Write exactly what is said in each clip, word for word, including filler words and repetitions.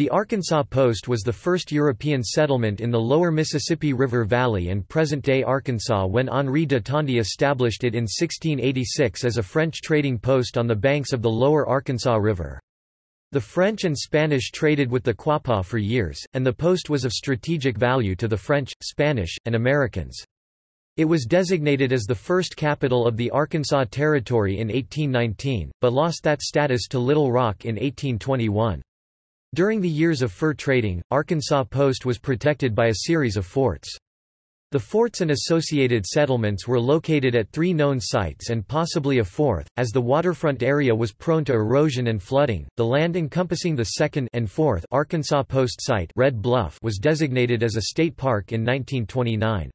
The Arkansas Post was the first European settlement in the lower Mississippi River Valley and present-day Arkansas when Henri de Tonti established it in sixteen eighty-six as a French trading post on the banks of the lower Arkansas River. The French and Spanish traded with the Quapaw for years, and the post was of strategic value to the French, Spanish, and Americans. It was designated as the first capital of the Arkansas Territory in eighteen nineteen, but lost that status to Little Rock in eighteen twenty-one. During the years of fur trading, Arkansas Post was protected by a series of forts. The forts and associated settlements were located at three known sites and possibly a fourth, as the waterfront area was prone to erosion and flooding. The land encompassing the second and fourth Arkansas Post site, Red Bluff, was designated as a state park in nineteen twenty-nine.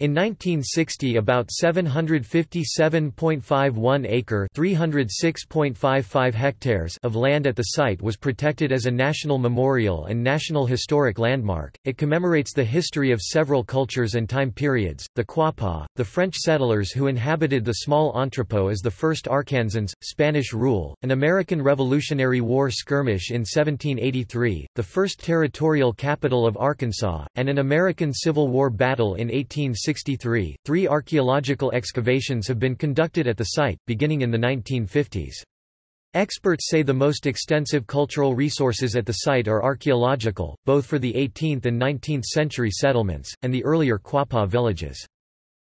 In nineteen sixty, about seven hundred fifty-seven point five one acre (three hundred six point five five hectares) of land at the site was protected as a national memorial and national historic landmark. It commemorates the history of several cultures and time periods. The Quapaw, the French settlers who inhabited the small entrepôt as the first Arkansans, Spanish rule, an American Revolutionary War skirmish in seventeen eighty-three, the first territorial capital of Arkansas, and an American Civil War battle in eighteen sixty-three. Three archaeological excavations have been conducted at the site, beginning in the nineteen fifties. Experts say the most extensive cultural resources at the site are archaeological, both for the eighteenth and nineteenth century settlements, and the earlier Quapaw villages.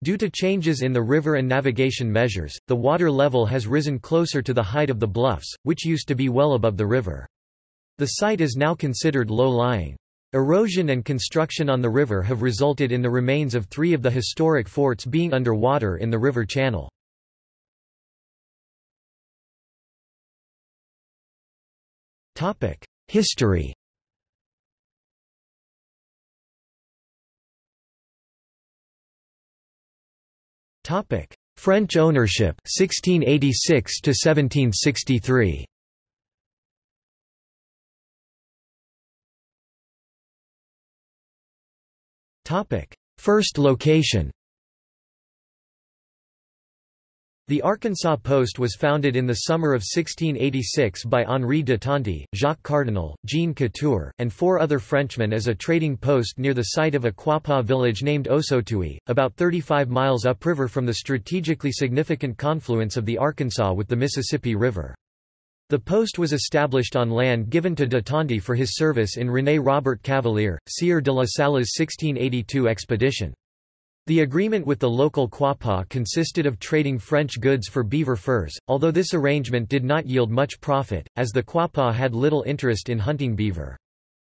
Due to changes in the river and navigation measures, the water level has risen closer to the height of the bluffs, which used to be well above the river. The site is now considered low-lying. Erosion and construction on the river have resulted in the remains of three of the historic forts being underwater in the river channel. History. French ownership sixteen eighty-six to seventeen sixty-three. First location. The Arkansas Post was founded in the summer of sixteen eighty-six by Henri de Tonti, Jacques Cardinal, Jean Couture, and four other Frenchmen as a trading post near the site of a Quapaw village named Osotui, about thirty-five miles upriver from the strategically significant confluence of the Arkansas with the Mississippi River. The post was established on land given to de Tonti for his service in René-Robert Cavalier, Sieur de la Salle's sixteen eighty-two expedition. The agreement with the local Quapaw consisted of trading French goods for beaver furs, although this arrangement did not yield much profit, as the Quapaw had little interest in hunting beaver.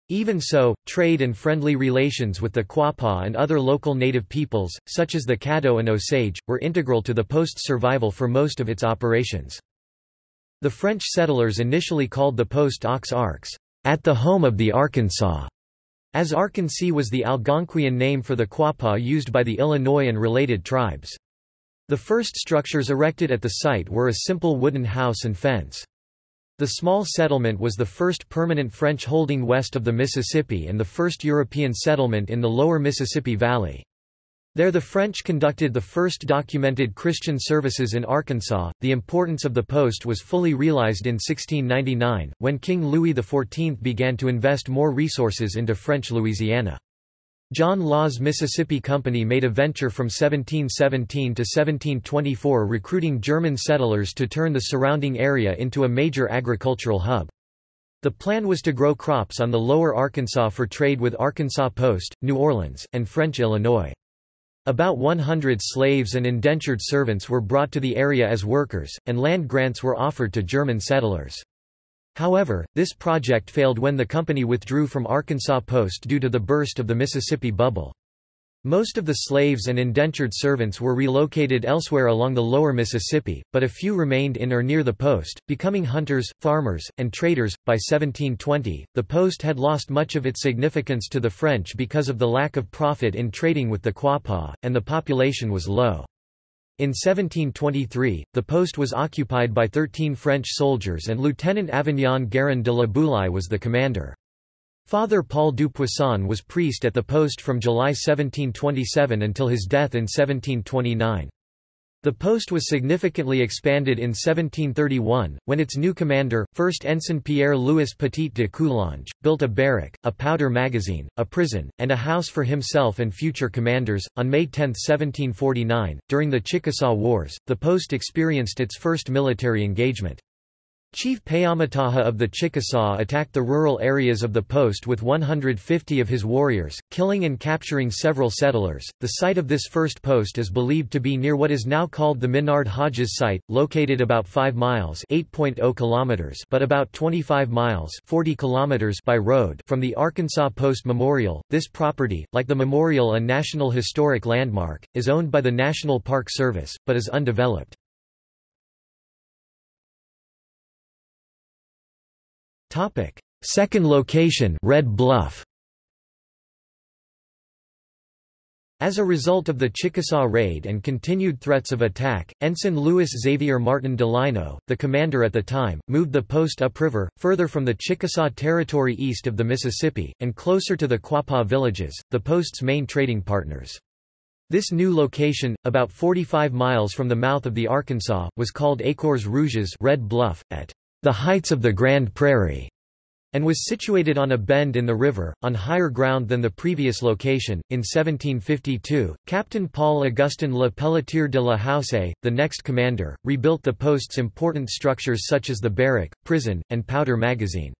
Even so, trade and friendly relations with the Quapaw and other local native peoples, such as the Caddo and Osage, were integral to the post's survival for most of its operations. The French settlers initially called the post Aux Arcs, at the home of the Arkansas, as Arkansas was the Algonquian name for the Quapaw used by the Illinois and related tribes. The first structures erected at the site were a simple wooden house and fence. The small settlement was the first permanent French holding west of the Mississippi and the first European settlement in the lower Mississippi Valley. There the French conducted the first documented Christian services in Arkansas. The importance of the post was fully realized in sixteen ninety-nine, when King Louis the fourteenth began to invest more resources into French Louisiana. John Law's Mississippi Company made a venture from seventeen seventeen to seventeen twenty-four recruiting German settlers to turn the surrounding area into a major agricultural hub. The plan was to grow crops on the lower Arkansas for trade with Arkansas Post, New Orleans, and French Illinois. About one hundred slaves and indentured servants were brought to the area as workers, and land grants were offered to German settlers. However, this project failed when the company withdrew from Arkansas Post due to the burst of the Mississippi Bubble. Most of the slaves and indentured servants were relocated elsewhere along the lower Mississippi, but a few remained in or near the post, becoming hunters, farmers, and traders. By seventeen twenty, the post had lost much of its significance to the French because of the lack of profit in trading with the Quapaw, and the population was low. In seventeen twenty-three, the post was occupied by thirteen French soldiers and Lieutenant Avignon Guerin de la Boulaye was the commander. Father Paul du Poisson was priest at the post from July seventeen twenty-seven until his death in seventeen twenty-nine. The post was significantly expanded in seventeen thirty-one, when its new commander, first Ensign Pierre-Louis Petit de Coulange, built a barrack, a powder magazine, a prison, and a house for himself and future commanders. On May tenth, seventeen forty-nine, during the Chickasaw Wars, the post experienced its first military engagement. Chief Payamataha of the Chickasaw attacked the rural areas of the post with one hundred fifty of his warriors, killing and capturing several settlers. The site of this first post is believed to be near what is now called the Minard Hodges site, located about five miles (eight point zero kilometers) but about twenty-five miles (forty kilometers) by road from the Arkansas Post Memorial. This property, like the memorial, a National Historic Landmark, is owned by the National Park Service but is undeveloped. Second location, Red Bluff. As a result of the Chickasaw raid and continued threats of attack, Ensign Louis Xavier Martin Delino, the commander at the time, moved the post upriver, further from the Chickasaw Territory east of the Mississippi, and closer to the Quapaw villages, the post's main trading partners. This new location, about forty-five miles from the mouth of the Arkansas, was called Écores Rouges, Red Bluff, at the heights of the Grand Prairie, and was situated on a bend in the river, on higher ground than the previous location. In seventeen fifty-two, Captain Paul Augustin Le Pelletier de la Hausse, the next commander, rebuilt the post's important structures such as the barrack, prison, and powder magazine.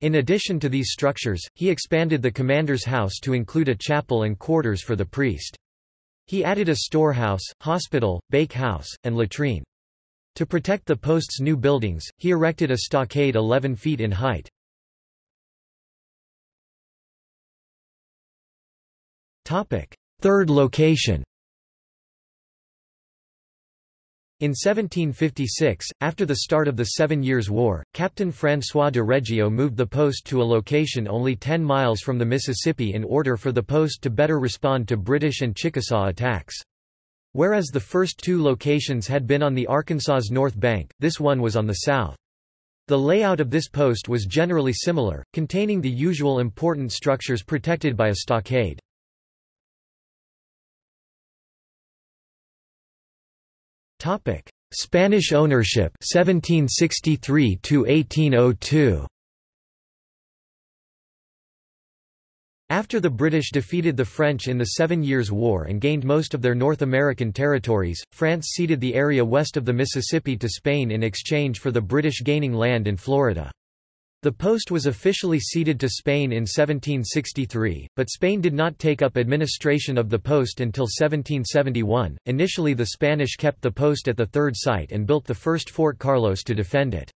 In addition to these structures, he expanded the commander's house to include a chapel and quarters for the priest. He added a storehouse, hospital, bake house, and latrine. To protect the post's new buildings, he erected a stockade eleven feet in height. Third location. In seventeen fifty-six, after the start of the Seven Years' War, Captain François de Reggio moved the post to a location only ten miles from the Mississippi in order for the post to better respond to British and Chickasaw attacks. Whereas the first two locations had been on the Arkansas's north bank, this one was on the south. The layout of this post was generally similar, containing the usual important structures protected by a stockade. Topic: Spanish ownership, seventeen sixty-three to eighteen oh two. After the British defeated the French in the Seven Years' War and gained most of their North American territories, France ceded the area west of the Mississippi to Spain in exchange for the British gaining land in Florida. The post was officially ceded to Spain in seventeen sixty-three, but Spain did not take up administration of the post until seventeen seventy-one. Initially, the Spanish kept the post at the third site and built the first Fort Carlos to defend it.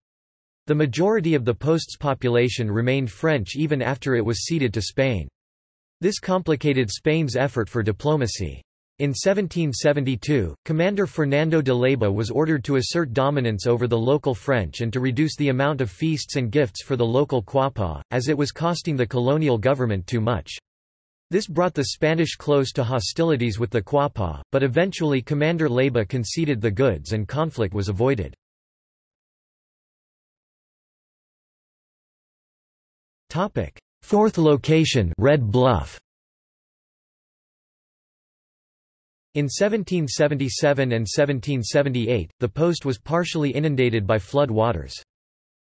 The majority of the post's population remained French even after it was ceded to Spain. This complicated Spain's effort for diplomacy. In seventeen seventy-two, Commander Fernando de Leyva was ordered to assert dominance over the local French and to reduce the amount of feasts and gifts for the local Quapaw, as it was costing the colonial government too much. This brought the Spanish close to hostilities with the Quapaw, but eventually Commander Leyva conceded the goods and conflict was avoided. Fourth location, Red Bluff. In seventeen seventy-seven and seventeen seventy-eight, the post was partially inundated by flood waters.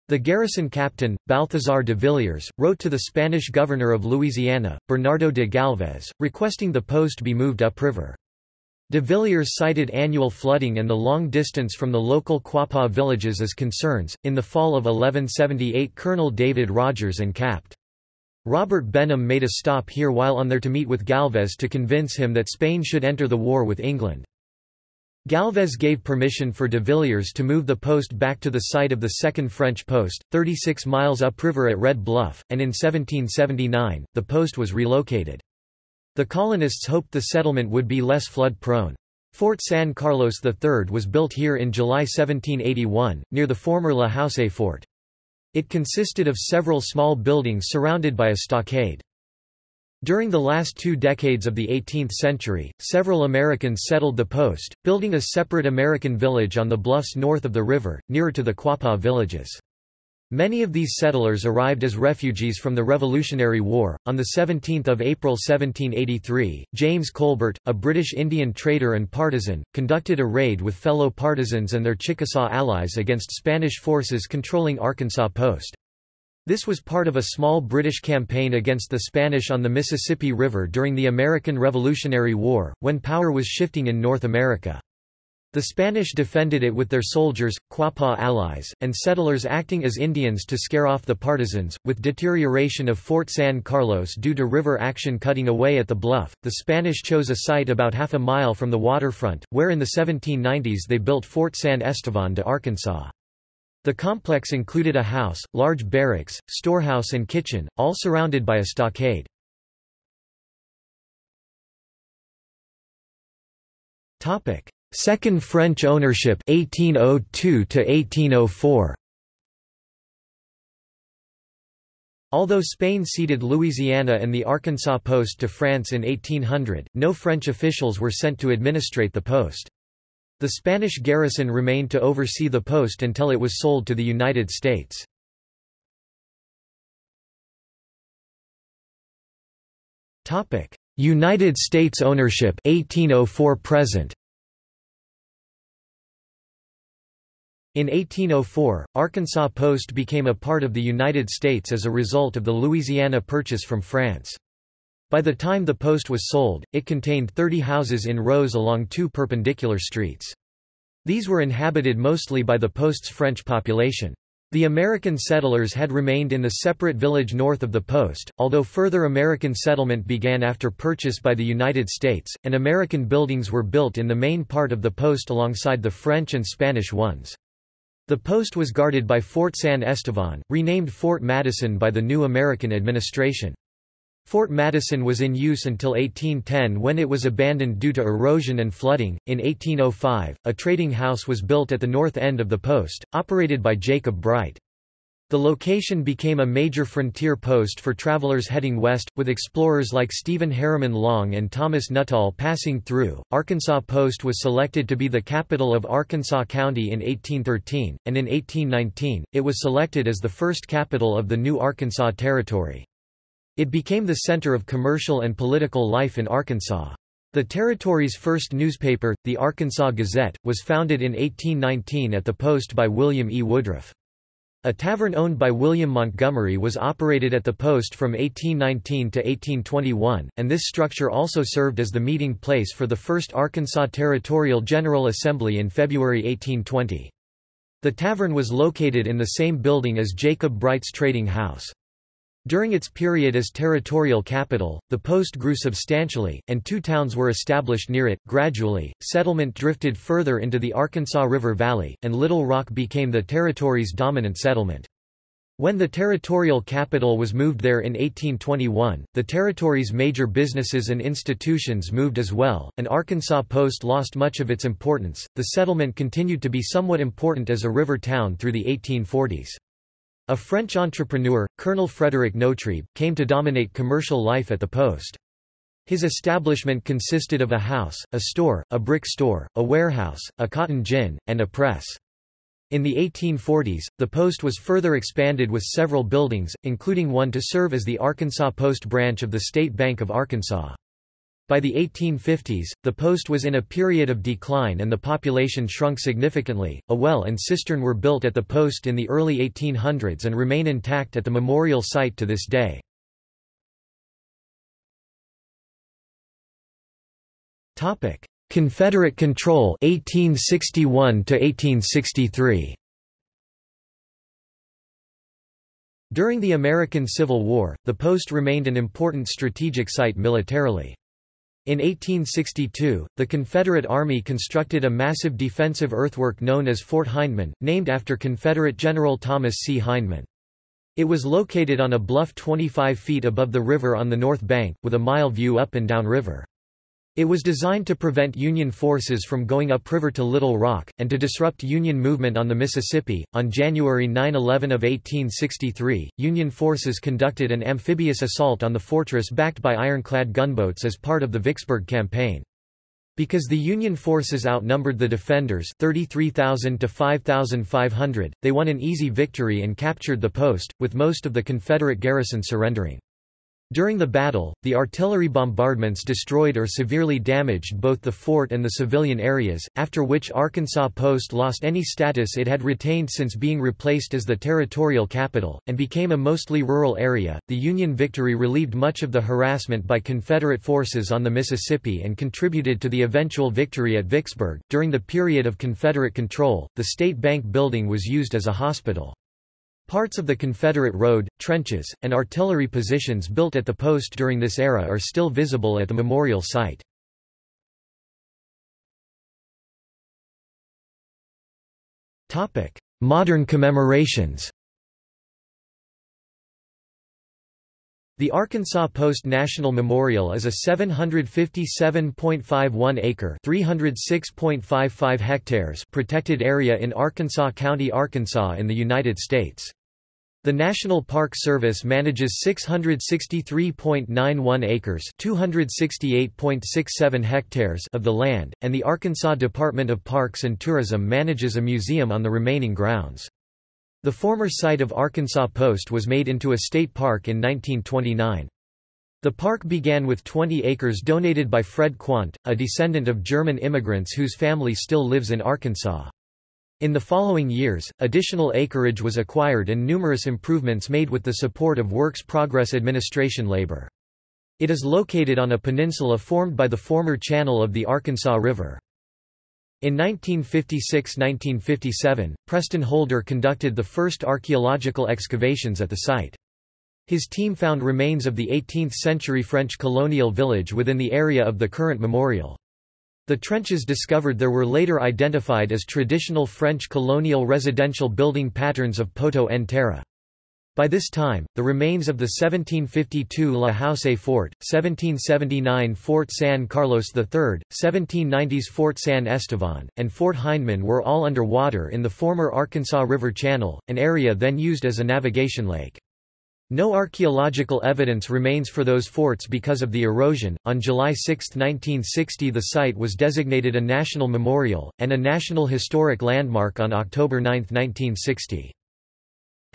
The garrison captain, Balthazar de Villiers, wrote to the Spanish governor of Louisiana, Bernardo de Galvez, requesting the post be moved upriver. De Villiers cited annual flooding and the long distance from the local Quapaw villages as concerns. In the fall of eleven seventy-eight, Colonel David Rogers and Captain Robert Benham made a stop here while on there to meet with Galvez to convince him that Spain should enter the war with England. Galvez gave permission for de Villiers to move the post back to the site of the second French post, thirty-six miles upriver at Red Bluff, and in seventeen seventy-nine, the post was relocated. The colonists hoped the settlement would be less flood-prone. Fort San Carlos the third was built here in July seventeen eighty-one, near the former La Hausse Fort. It consisted of several small buildings surrounded by a stockade. During the last two decades of the eighteenth century, several Americans settled the post, building a separate American village on the bluffs north of the river, nearer to the Quapaw villages. Many of these settlers arrived as refugees from the Revolutionary War. On the seventeenth of April seventeen eighty-three, James Colbert, a British Indian trader and partisan, conducted a raid with fellow partisans and their Chickasaw allies against Spanish forces controlling Arkansas Post. This was part of a small British campaign against the Spanish on the Mississippi River during the American Revolutionary War, when power was shifting in North America. The Spanish defended it with their soldiers, Quapaw allies, and settlers acting as Indians to scare off the partisans. With deterioration of Fort San Carlos due to river action cutting away at the bluff, the Spanish chose a site about half a mile from the waterfront, where in the seventeen nineties they built Fort San Estevan de Arkansas. The complex included a house, large barracks, storehouse and kitchen, all surrounded by a stockade. Second French ownership eighteen oh two to eighteen oh four. Although Spain ceded Louisiana and the Arkansas Post to France in eighteen hundred, no French officials were sent to administrate the post. The Spanish garrison remained to oversee the post until it was sold to the United States. Topic: United States ownership eighteen oh four to present. In eighteen oh four, Arkansas Post became a part of the United States as a result of the Louisiana Purchase from France. By the time the post was sold, it contained thirty houses in rows along two perpendicular streets. These were inhabited mostly by the post's French population. The American settlers had remained in the separate village north of the post, although further American settlement began after purchase by the United States, and American buildings were built in the main part of the post alongside the French and Spanish ones. The post was guarded by Fort San Estevan, renamed Fort Madison by the new American administration. Fort Madison was in use until eighteen ten when it was abandoned due to erosion and flooding. In eighteen oh five, a trading house was built at the north end of the post, operated by Jacob Bright. The location became a major frontier post for travelers heading west, with explorers like Stephen Harriman Long and Thomas Nuttall passing through. Arkansas Post was selected to be the capital of Arkansas County in eighteen thirteen, and in eighteen nineteen, it was selected as the first capital of the new Arkansas Territory. It became the center of commercial and political life in Arkansas. The territory's first newspaper, the Arkansas Gazette, was founded in eighteen nineteen at the post by William E. Woodruff. A tavern owned by William Montgomery was operated at the post from eighteen nineteen to eighteen twenty-one, and this structure also served as the meeting place for the first Arkansas Territorial General Assembly in February eighteen twenty. The tavern was located in the same building as Jacob Bright's trading house. During its period as territorial capital, the post grew substantially, and two towns were established near it. Gradually, settlement drifted further into the Arkansas River Valley, and Little Rock became the territory's dominant settlement. When the territorial capital was moved there in eighteen twenty-one, the territory's major businesses and institutions moved as well, and Arkansas Post lost much of its importance. The settlement continued to be somewhat important as a river town through the eighteen forties. A French entrepreneur, Colonel Frédéric Notrebe, came to dominate commercial life at the post. His establishment consisted of a house, a store, a brick store, a warehouse, a cotton gin, and a press. In the eighteen forties, the post was further expanded with several buildings, including one to serve as the Arkansas Post branch of the State Bank of Arkansas. By the eighteen fifties, the post was in a period of decline and the population shrunk significantly. A well and cistern were built at the post in the early eighteen hundreds and remain intact at the memorial site to this day. Topic: Confederate control eighteen sixty-one to eighteen sixty-three. During the American Civil War, the post remained an important strategic site militarily. In eighteen sixty-two, the Confederate Army constructed a massive defensive earthwork known as Fort Hindman, named after Confederate General Thomas C. Hindman. It was located on a bluff twenty-five feet above the river on the north bank, with a mile view up and down river. It was designed to prevent Union forces from going upriver to Little Rock, and to disrupt Union movement on the Mississippi. On January nine eleven of eighteen sixty-three, Union forces conducted an amphibious assault on the fortress backed by ironclad gunboats as part of the Vicksburg campaign. Because the Union forces outnumbered the defenders thirty-three thousand to five thousand five hundred, they won an easy victory and captured the post, with most of the Confederate garrison surrendering. During the battle, the artillery bombardments destroyed or severely damaged both the fort and the civilian areas, after which Arkansas Post lost any status it had retained since being replaced as the territorial capital, and became a mostly rural area. The Union victory relieved much of the harassment by Confederate forces on the Mississippi and contributed to the eventual victory at Vicksburg. During the period of Confederate control, the State Bank building was used as a hospital. Parts of the Confederate road, trenches, and artillery positions built at the post during this era are still visible at the memorial site. Modern commemorations. The Arkansas Post National Memorial is a seven hundred fifty-seven point five one acre (three hundred six point five five hectares) protected area in Arkansas County, Arkansas in the United States. The National Park Service manages six hundred sixty-three point nine one acres (two hundred sixty-eight point six seven hectares) of the land, and the Arkansas Department of Parks and Tourism manages a museum on the remaining grounds. The former site of Arkansas Post was made into a state park in nineteen twenty-nine. The park began with twenty acres donated by Fred Quandt, a descendant of German immigrants whose family still lives in Arkansas. In the following years, additional acreage was acquired and numerous improvements made with the support of Works Progress Administration labor. It is located on a peninsula formed by the former channel of the Arkansas River. In nineteen fifty-six to nineteen fifty-seven, Preston Holder conducted the first archaeological excavations at the site. His team found remains of the eighteenth century French colonial village within the area of the current memorial. The trenches discovered there were later identified as traditional French colonial residential building patterns of Poto en Terre. By this time, the remains of the seventeen fifty-two La Houssaye Fort, seventeen seventy-nine Fort San Carlos the third, seventeen nineties Fort San Estevan, and Fort Hindman were all under water in the former Arkansas River Channel, an area then used as a navigation lake. No archaeological evidence remains for those forts because of the erosion. On July sixth nineteen sixty, the site was designated a national memorial and a National Historic Landmark on October ninth nineteen sixty.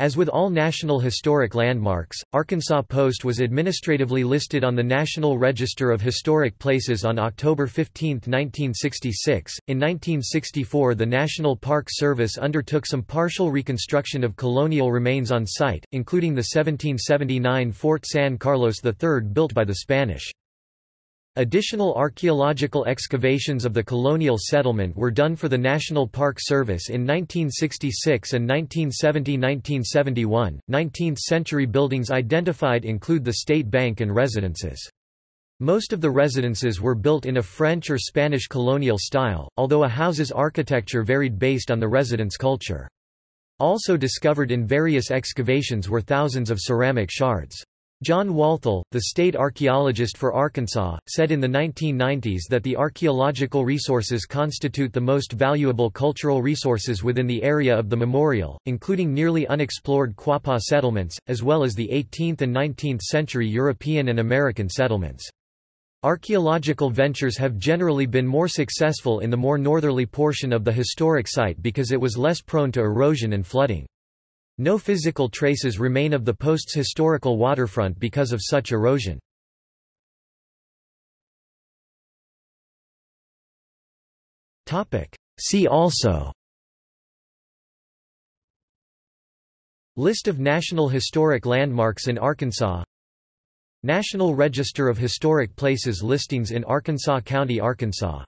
As with all National Historic Landmarks, Arkansas Post was administratively listed on the National Register of Historic Places on October fifteenth nineteen sixty-six. In nineteen sixty-four, the National Park Service undertook some partial reconstruction of colonial remains on site, including the seventeen seventy-nine Fort San Carlos the third built by the Spanish. Additional archaeological excavations of the colonial settlement were done for the National Park Service in nineteen sixty-six and nineteen seventy to nineteen seventy-one. nineteenth century buildings identified include the State Bank and residences. Most of the residences were built in a French or Spanish colonial style, although a house's architecture varied based on the resident's culture. Also discovered in various excavations were thousands of ceramic shards. John Walthall, the state archaeologist for Arkansas, said in the nineteen nineties that the archaeological resources constitute the most valuable cultural resources within the area of the memorial, including nearly unexplored Quapaw settlements, as well as the eighteenth and nineteenth century European and American settlements. Archaeological ventures have generally been more successful in the more northerly portion of the historic site because it was less prone to erosion and flooding. No physical traces remain of the post's historical waterfront because of such erosion. See also: List of National Historic Landmarks in Arkansas, National Register of Historic Places listings in Arkansas County, Arkansas.